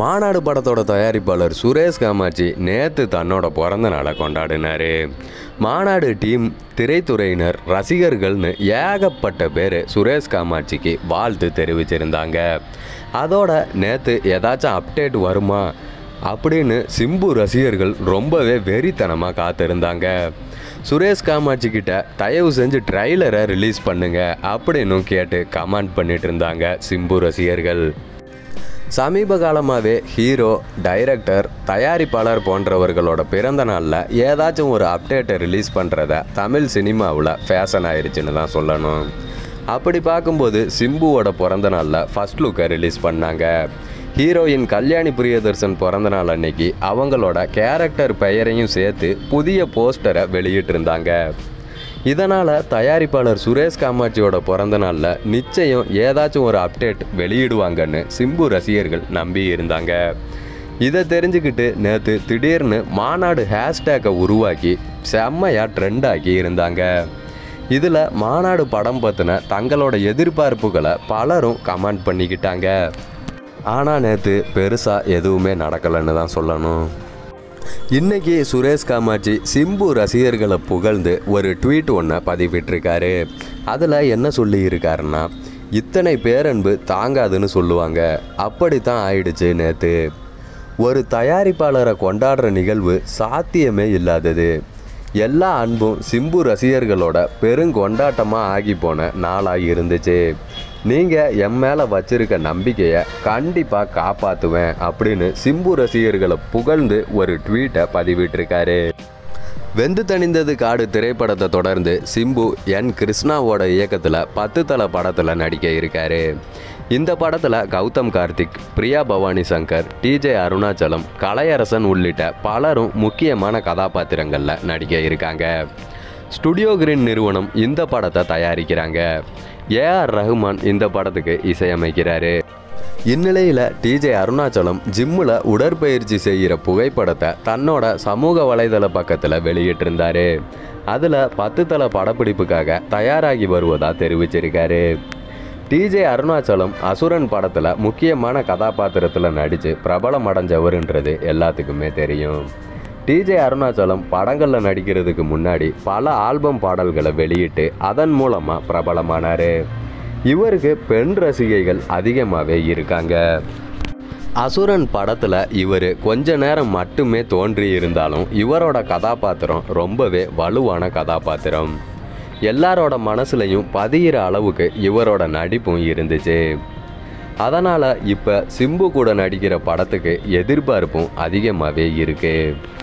மானாடு படத்தோட தயாரிப்பாளர் சுரேஷ் காமாட்சி நேத்து தன்னோட பிறந்த நாளை கொண்டாடினார். மானாடு டீம், திரைத்துறையினர், ரசிகர்கள்னு ஏகப்பட்ட பேர் சுரேஷ் காமாட்சிக்கு வாழ்த்து தெரிவிச்சிருந்தாங்க. அதோட நேத்து ஏதாச்சும் அப்டேட் வருமா அப்படின்னு சிம்பு ரசிகர்கள் ரொம்பவே வெறித்தனமாக காத்திருந்தாங்க. சுரேஷ் காமாட்சிக்கிட்ட தயவு செஞ்சு ட்ரைலரை ரிலீஸ் பண்ணுங்க அப்படின்னு கேட்டு கமெண்ட் பண்ணிட்டு இருந்தாங்க சிம்பு ரசிகர்கள். சமீப காலமாகவே ஹீரோ, டைரக்டர், தயாரிப்பாளர் போன்றவர்களோட பிறந்த நாளில் ஏதாச்சும் ஒரு அப்டேட்டை ரிலீஸ் பண்ணுறத தமிழ் சினிமாவில் ஃபேஷன் ஆயிடுச்சுன்னு தான் சொல்லணும். அப்படி பார்க்கும்போது சிம்புவோட பிறந்த நாளில் ஃபஸ்ட் லுக்கை ரிலீஸ் பண்ணாங்க. ஹீரோயின் கல்யாணி பிரியதர்சன் பிறந்த நாள் அன்னைக்கு அவங்களோட கேரக்டர் பெயரையும் சேர்த்து புதிய போஸ்டரை வெளியிட்டிருந்தாங்க. இதனால் தயாரிப்பாளர் சுரேஷ் காமாட்சியோட பிறந்த நாளில் நிச்சயம் ஏதாச்சும் ஒரு அப்டேட் வெளியிடுவாங்கன்னு சிம்பு ரசிகர்கள் நம்பி இருந்தாங்க. இதை தெரிஞ்சுக்கிட்டு நேற்று திடீர்னு மாநாடு ஹேஷ்டேக்கை உருவாக்கி செம்மையாக ட்ரெண்டாக்கி இருந்தாங்க. இதில் மாநாடு படம் பற்றின தங்களோட எதிர்பார்ப்புகளை பலரும் கமெண்ட் பண்ணிக்கிட்டாங்க. ஆனால் நேற்று பெருசாக எதுவுமே நடக்கலைன்னு தான் சொல்லணும். இன்றைக்கி சுரேஷ் காமாட்சி சிம்பு ரசிகர்களை புகழ்ந்து ஒரு ட்வீட் ஒன்றை பதிவிட்டிருக்காரு. அதில் என்ன சொல்லியிருக்காருன்னா, இத்தனை பேரன்பு தாங்காதுன்னு சொல்லுவாங்க, அப்படித்தான் ஆயிடுச்சு. நேற்று ஒரு தயாரிப்பாளரை கொண்டாடுற நிகழ்வு சாத்தியமே இல்லாதது. எல்லா அன்பும் சிம்பு ரசிகர்களோட பெருங்கொண்டாட்டமாக ஆகி போன நாளாகி இருந்துச்சு. நீங்கள் என் மேலே வச்சுருக்க நம்பிக்கையை கண்டிப்பாக காப்பாற்றுவேன் அப்படின்னு சிம்பு ரசிகர்களை புகழ்ந்து ஒரு ட்வீட்டை பதிவிட்டிருக்காரு. வெந்து தணிந்தது காடு திரைப்படத்தை தொடர்ந்து சிம்பு என் கிருஷ்ணாவோட இயக்கத்தில் பத்து தலை படத்தில் நடிக்க இருக்காரு. இந்த படத்தில் கௌதம் கார்த்திக், பிரியா பவானி சங்கர், டிஜே அருணாச்சலம், கலையரசன் உள்ளிட்ட பலரும் முக்கியமான கதாபாத்திரங்களில் நடிக்க இருக்காங்க. ஸ்டுடியோ கிரீன் நிறுவனம் இந்த படத்தை தயாரிக்கிறாங்க. AR ரஹ்மான் இந்த படத்துக்கு இசையமைக்கிறாரு. இந்நிலையில் டிஜே அருணாச்சலம் ஜிம்மில் உடற்பயிற்சி செய்கிற புகைப்படத்தை தன்னோட சமூக வலைதள பக்கத்தில் வெளியிட்டிருந்தார். அதில் பத்து தலை படப்பிடிப்புக்காக தயாராகி வருவதாக தெரிவிச்சிருக்காரு. டிஜே அருணாச்சலம் அசுரன் படத்தில் முக்கியமான கதாபாத்திரத்தில் நடித்து பிரபலம் அடைஞ்சவருன்றது எல்லாத்துக்குமே தெரியும். டிஜே அருணாச்சலம் படங்களில் நடிக்கிறதுக்கு முன்னாடி பல ஆல்பம் பாடல்களை வெளியிட்டு அதன் மூலமாக பிரபலமானார். இவருக்கு பெண் ரசிகைகள் அதிகமாகவே இருக்காங்க. அசுரன் படத்தில் இவர் கொஞ்ச நேரம் மட்டுமே தோன்றி இருந்தாலும் இவரோட கதாபாத்திரம் ரொம்பவே வலுவான கதாபாத்திரம். எல்லாரோட மனசுலையும் பதிகிற அளவுக்கு இவரோட நடிப்பும் இருந்துச்சு. அதனால் இப்போ சிம்பு கூட நடிக்கிற படத்துக்கு எதிர்பார்ப்பும் அதிகமாகவே இருக்குது.